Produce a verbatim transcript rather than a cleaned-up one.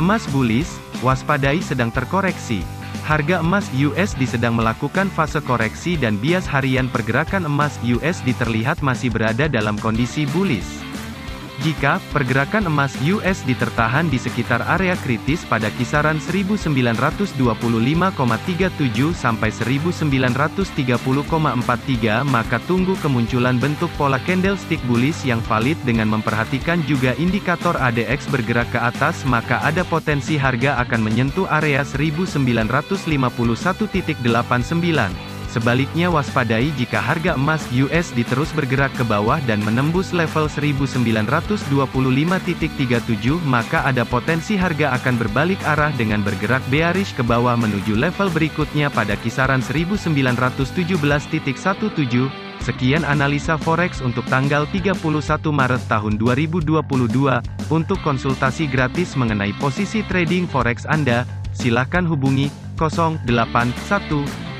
Emas bullish, waspadai sedang terkoreksi. Harga emas U S D sedang melakukan fase koreksi dan bias harian pergerakan emas U S D terlihat masih berada dalam kondisi bullish. Jika pergerakan emas U S D tertahan di sekitar area kritis pada kisaran seribu sembilan ratus dua puluh lima koma tiga tujuh sampai seribu sembilan ratus tiga puluh koma empat tiga, maka tunggu kemunculan bentuk pola candlestick bullish yang valid dengan memperhatikan juga indikator A D X bergerak ke atas, maka ada potensi harga akan menyentuh area seribu sembilan ratus lima puluh satu koma delapan sembilan. Sebaliknya, waspadai jika harga emas U S D terus bergerak ke bawah dan menembus level seribu sembilan ratus dua puluh lima koma tiga tujuh, maka ada potensi harga akan berbalik arah dengan bergerak bearish ke bawah menuju level berikutnya pada kisaran seribu sembilan ratus tujuh belas koma satu tujuh. Sekian analisa forex untuk tanggal tiga puluh satu Maret tahun dua ribu dua puluh dua. Untuk konsultasi gratis mengenai posisi trading forex Anda, silakan hubungi nol delapan satu